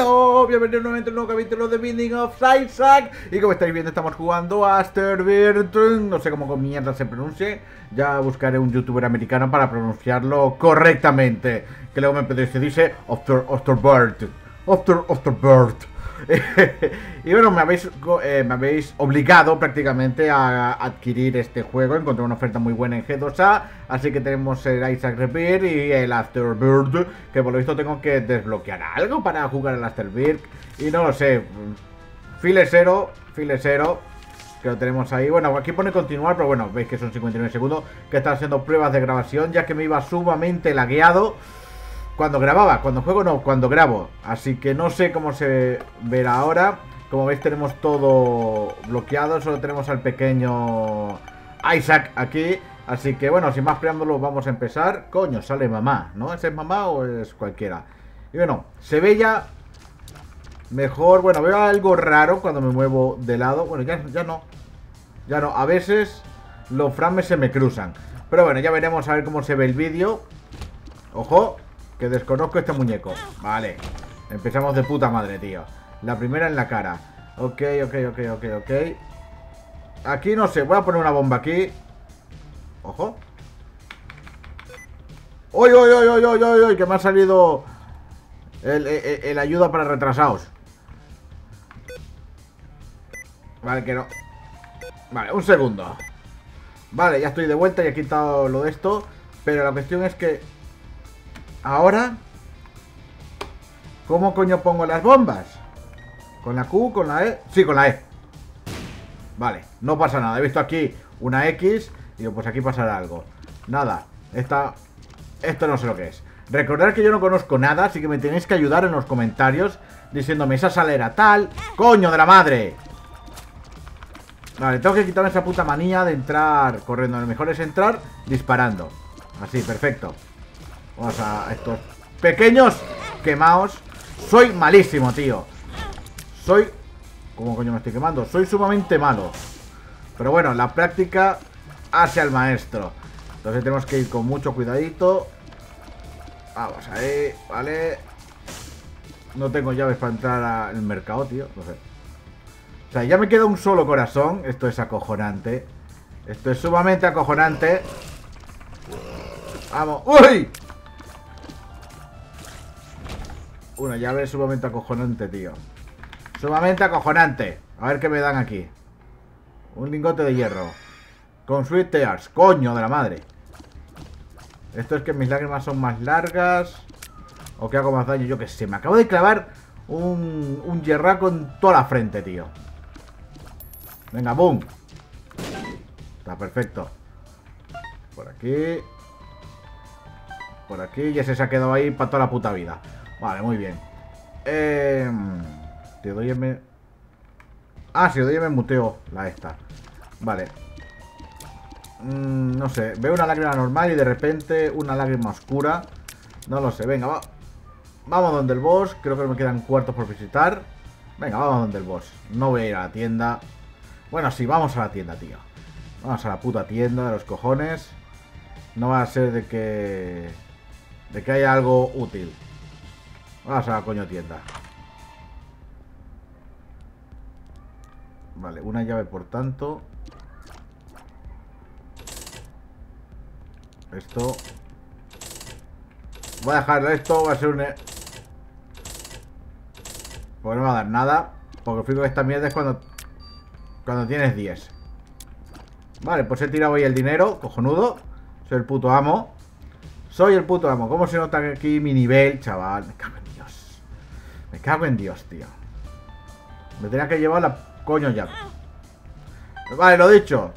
Hello, bienvenidos nuevamente a un nuevo capítulo de Binding of Isaac. Y como estáis viendo, estamos jugando Afterbirth. No sé cómo mierda se pronuncie. Ya buscaré un youtuber americano para pronunciarlo correctamente, que luego me se dice Afterbirth. Afterbirth. Y bueno, me habéis obligado prácticamente a adquirir este juego. Encontré una oferta muy buena en G2A, así que tenemos el Isaac Repair y el Afterbirth, que por lo visto tengo que desbloquear algo para jugar el Afterbirth. Y no lo sé. File cero, que lo tenemos ahí. Bueno, aquí pone continuar, pero bueno, veis que son 59 segundos, que están haciendo pruebas de grabación, ya que me iba sumamente lagueado cuando grababa, cuando juego no, cuando grabo. Así que no sé cómo se verá ahora. Como veis, tenemos todo bloqueado. Solo tenemos al pequeño Isaac aquí. Así que bueno, sin más preámbulos, vamos a empezar. Coño, sale mamá, ¿no? ¿Ese es mamá o es cualquiera? Y bueno, se ve ya mejor. Bueno, veo algo raro cuando me muevo de lado. Bueno, ya no. A veces los frames se me cruzan. Pero bueno, ya veremos a ver cómo se ve el vídeo. Ojo, que desconozco este muñeco. Vale, empezamos de puta madre, tío. La primera en la cara. Ok. Aquí no sé, voy a poner una bomba aquí. Ojo. ¡Oy! Que me ha salido el ayuda para retrasados. Vale, que no. Vale, un segundo. Vale, ya estoy de vuelta y he quitado lo de esto. Pero la cuestión es que ahora, ¿cómo coño pongo las bombas? ¿Con la Q? ¿Con la E? Sí, con la E. Vale, no pasa nada. He visto aquí una X y digo, pues aquí pasará algo. Nada, esto no sé lo que es. Recordad que yo no conozco nada, así que me tenéis que ayudar en los comentarios diciéndome esa sala era tal. ¡Coño de la madre! Vale, tengo que quitarme esa puta manía de entrar corriendo. Lo mejor es entrar disparando. Así, perfecto. Vamos a estos pequeños quemados. Soy malísimo, tío. Soy... ¿Cómo coño me estoy quemando? Soy sumamente malo. Pero bueno, la práctica hace al maestro. Entonces tenemos que ir con mucho cuidadito. Vamos ahí, vale. No tengo llaves para entrar al mercado, tío. No sé. O sea, ya me queda un solo corazón. Esto es acojonante. Esto es sumamente acojonante. Vamos. ¡Uy! Una llave sumamente acojonante, tío. Sumamente acojonante. A ver qué me dan aquí. Un lingote de hierro. Con Sweet Tears. Coño de la madre. Esto es que mis lágrimas son más largas. O que hago más daño. Yo qué sé. Me acabo de clavar un hierraco en toda la frente, tío. Venga, boom. Está perfecto. Por aquí. Por aquí. Y ese se ha quedado ahí para toda la puta vida. Vale, muy bien. Te doy M. Ah, si doy M muteo la esta. Vale. No sé, veo una lágrima normal y de repente una lágrima oscura. No lo sé, venga, va. Vamos donde el boss, creo que me quedan cuartos por visitar. Venga, vamos donde el boss. No voy a ir a la tienda. Bueno, sí, vamos a la tienda, tío. Vamos a la puta tienda de los cojones. No va a ser de que... haya algo útil. Vamos a la coño tienda. Vale, una llave por tanto. Esto. Voy a dejarlo, esto va a ser un... Pues no me va a dar nada. Porque fijo que esta mierda es cuando tienes 10. Vale, pues he tirado ahí el dinero, cojonudo. Soy el puto amo. ¿Cómo se nota aquí mi nivel, chaval? Me cago en Dios, tío. Me tenía que llevar la coño llave. Vale, lo dicho.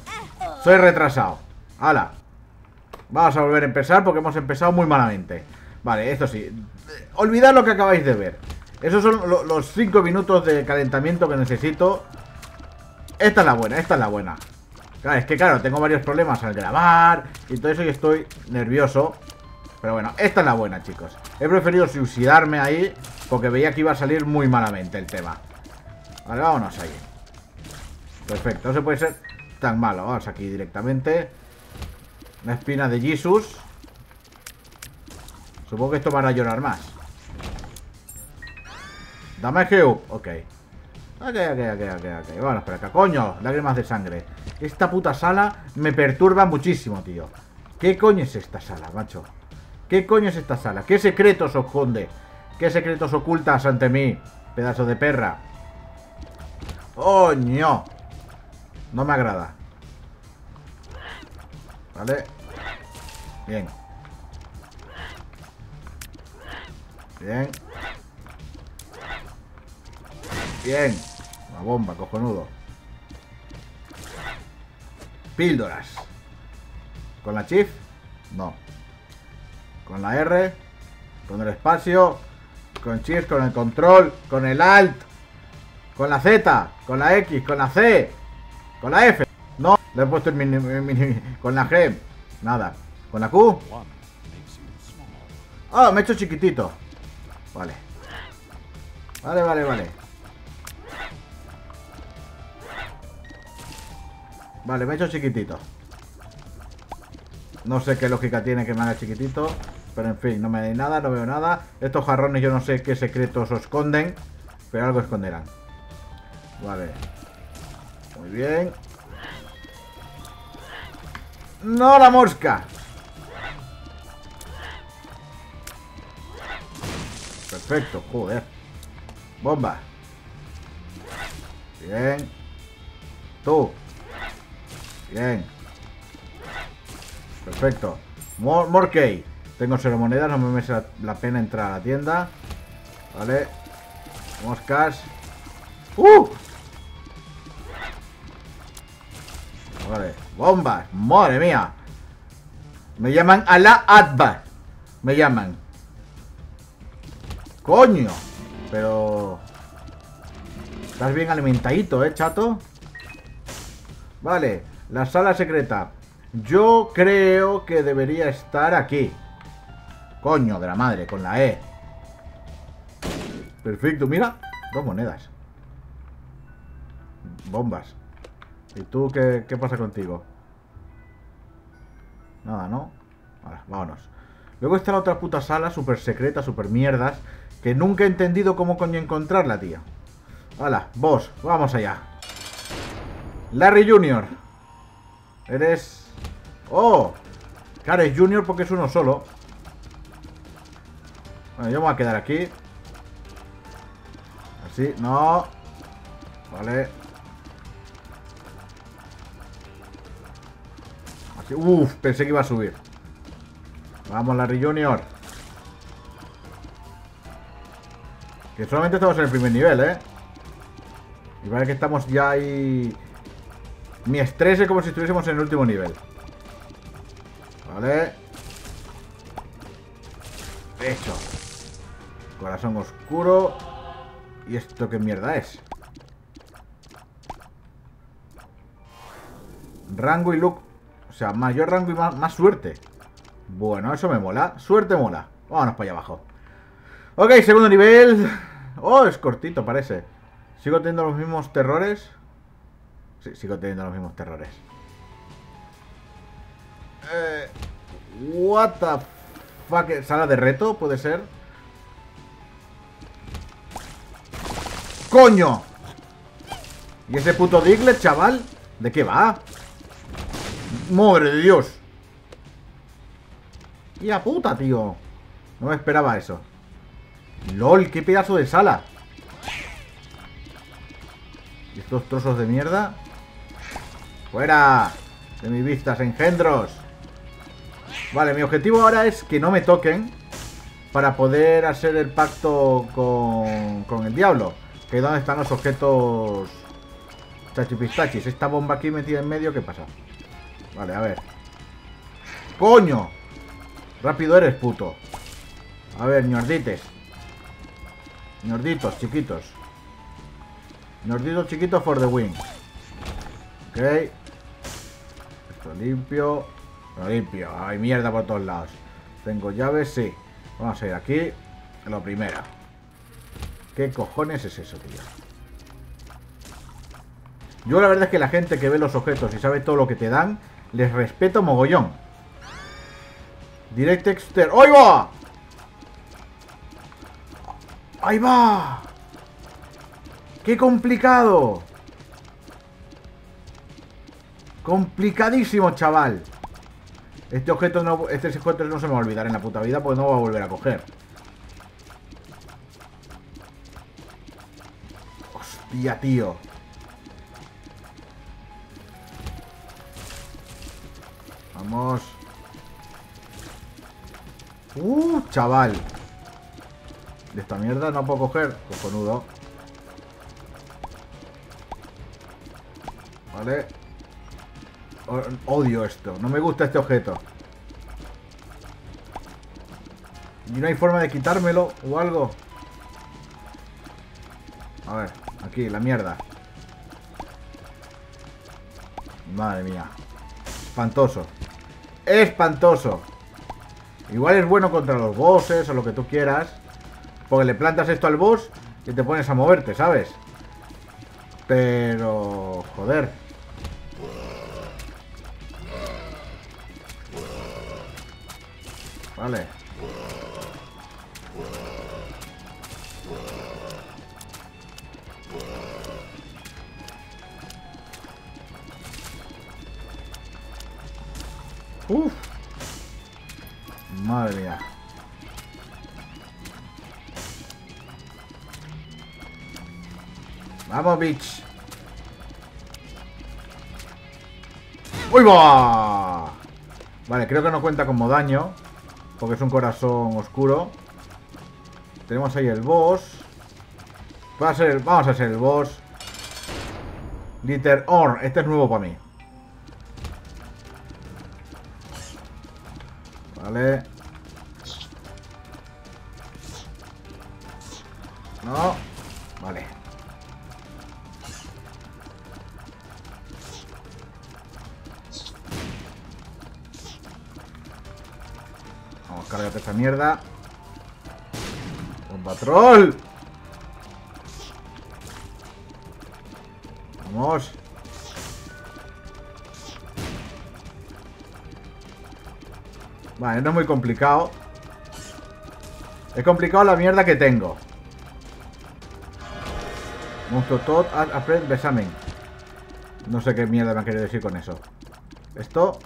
Soy retrasado. Hala. Vamos a volver a empezar porque hemos empezado muy malamente. Vale, esto sí. Olvidad lo que acabáis de ver. Esos son los 5 minutos de calentamiento que necesito. Esta es la buena, Claro, es que claro, tengo varios problemas al grabar y todo eso y estoy nervioso. Pero bueno, esta es la buena, chicos. He preferido suicidarme ahí porque veía que iba a salir muy malamente el tema. Vale, vámonos ahí. Perfecto, no se puede ser tan malo. Vamos aquí directamente. Una espina de Jesus. Supongo que esto me hará llorar más. Dame GU. Ok. Ok. Bueno, espera acá. Coño, lágrimas de sangre. Esta puta sala me perturba muchísimo, tío. ¿Qué coño es esta sala, macho? ¿Qué coño es esta sala? ¿Qué secretos esconde? ¿Qué secretos ocultas ante mí? Pedazo de perra. ¡Coño! No me agrada. Vale. Bien. Bien. Bien. Una bomba, cojonudo. Píldoras. ¿Con la Shift? No. Con la R. Con el espacio. Con Shift, con el control. Con el Alt. Con la Z. Con la X. Con la C. Con la F. No. Le he puesto el con la G. Nada. ¿Con la Q? Ah, me he hecho chiquitito. Vale. Vale. Vale, me he hecho chiquitito. No sé qué lógica tiene que me haga chiquitito. Pero en fin, no me da nada, no veo nada. Estos jarrones yo no sé qué secretos os esconden. Pero algo esconderán. Vale. Muy bien. ¡No, la mosca! Perfecto, joder. Bomba. Bien. Tú. Bien. Perfecto. Morkey. Tengo 0 monedas, no me merece la pena entrar a la tienda. Vale. Moscas. Vale. Bombas. Madre mía. Me llaman a la Adva. Me llaman. Coño. Pero... estás bien alimentadito, chato. Vale. La sala secreta. Yo creo que debería estar aquí. Coño de la madre, con la E. Perfecto, mira. 2 monedas. Bombas. ¿Y tú qué pasa contigo? Nada, ¿no? Vale, vámonos. Luego está la otra puta sala, súper secreta, súper mierdas, que nunca he entendido cómo coño encontrarla, tío. Hala, vos, vamos allá. Larry Junior. Eres... ¡oh! Claro, es Junior porque es uno solo. Bueno, yo me voy a quedar aquí. Así, no. Vale. Así, uff, pensé que iba a subir. Vamos, Larry Junior. Que solamente estamos en el primer nivel, Y parece que estamos ya ahí... mi estrés es como si estuviésemos en el último nivel. Vale. Hecho. Corazón oscuro. ¿Y esto qué mierda es? Rango y look. O sea, mayor rango y más suerte. Bueno, eso me mola. Suerte mola. Vámonos para allá abajo. Ok, segundo nivel. Oh, es cortito, parece. Sigo teniendo los mismos terrores. Sí, sigo teniendo los mismos terrores. What the fuck. Sala de reto, puede ser. ¡Coño! ¿Y ese puto Diglett, chaval? ¿De qué va? ¡Madre de Dios! ¡Tía puta, tío! No me esperaba eso. ¡Lol! ¡Qué pedazo de sala! Y estos trozos de mierda. ¡Fuera! De mis vistas, engendros. Vale, mi objetivo ahora es que no me toquen, para poder hacer el pacto con el diablo. Que es donde están los objetos chachipistachis. Esta bomba aquí metida en medio, ¿qué pasa? Vale, a ver. ¡Coño! Rápido eres, puto. A ver, ñordites. Ñorditos, chiquitos. Ñorditos, chiquitos for the win. Ok. Esto limpio. Lo limpio. Hay mierda por todos lados. Tengo llaves, sí. Vamos a ir aquí. Lo primero. ¿Qué cojones es eso, tío? Yo la verdad es que la gente que ve los objetos y sabe todo lo que te dan, les respeto mogollón. Direct Exter. ¡Ahí va! ¡Ahí va! ¡Qué complicado! Complicadísimo, chaval. Este objeto no se me va a olvidar en la puta vida, pues no va a volver a coger. Hostia, tío. Vamos. Chaval. De esta mierda no puedo coger. Cojonudo. Vale. Odio esto. No me gusta este objeto. Y no hay forma de quitármelo o algo. A ver, aquí, la mierda. Madre mía. Espantoso. Espantoso. Igual es bueno contra los bosses o lo que tú quieras, porque le plantas esto al boss y te pones a moverte, ¿sabes? Pero... joder. Vale. Uf. Madre mía. Vamos, bitch. ¡Uy, va! Vale, creo que no cuenta como daño, porque es un corazón oscuro. Tenemos ahí el boss. Vamos a hacer el boss. Glitter Orb. Este es nuevo para mí. Vale. No. Vale. Vamos, cárgate esta mierda. ¡Un patrón! Vamos. Vale, no es muy complicado. Es complicado la mierda que tengo. Monstruo Todd, Alfred, Besamen. No sé qué mierda me han querido decir con eso. Esto.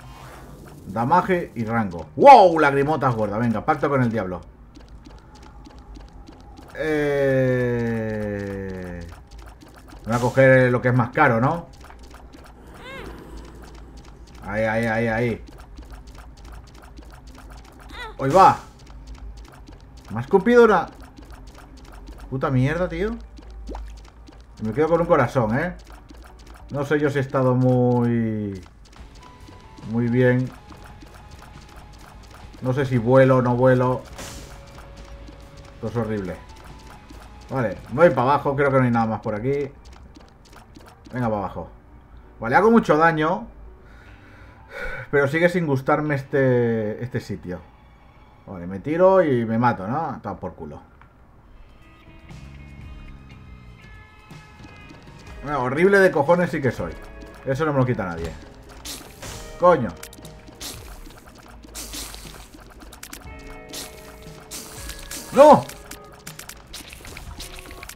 Damaje y rango. ¡Wow! Lagrimotas gorda. Venga, pacto con el diablo. Voy a coger lo que es más caro, ¿no? Ahí, ahí, ahí, ahí. ¡Hoy va! Me ha escupido una... puta mierda, tío. Me quedo con un corazón, ¿eh? No sé yo si he estado muy... muy bien. No sé si vuelo o no vuelo. Esto es horrible. Vale, no hay para abajo. Creo que no hay nada más por aquí. Venga, para abajo. Vale, hago mucho daño, pero sigue sin gustarme este sitio. Vale, me tiro y me mato, ¿no? Está por culo. Bueno, horrible de cojones sí que soy. Eso no me lo quita nadie. Coño. ¡No!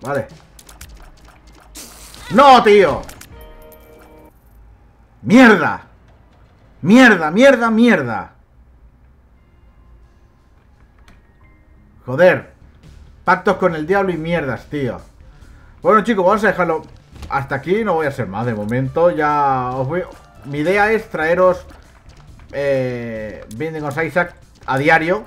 Vale. ¡No, tío! ¡Mierda! ¡Mierda, mierda, mierda! Joder, pactos con el diablo y mierdas, tío. Bueno, chicos, vamos a dejarlo hasta aquí. No voy a hacer más de momento. Ya os voy... mi idea es traeros Binding of Isaac a diario,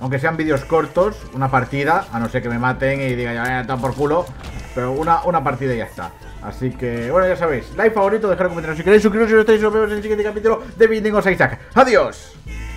aunque sean vídeos cortos. Una partida, a no ser que me maten y diga ya está por culo. Pero una partida y ya está. Así que, bueno, ya sabéis, like, favorito, dejad comentarios si queréis, suscribiros si no estáis, nos vemos en el siguiente capítulo de Binding of Isaac. ¡Adiós!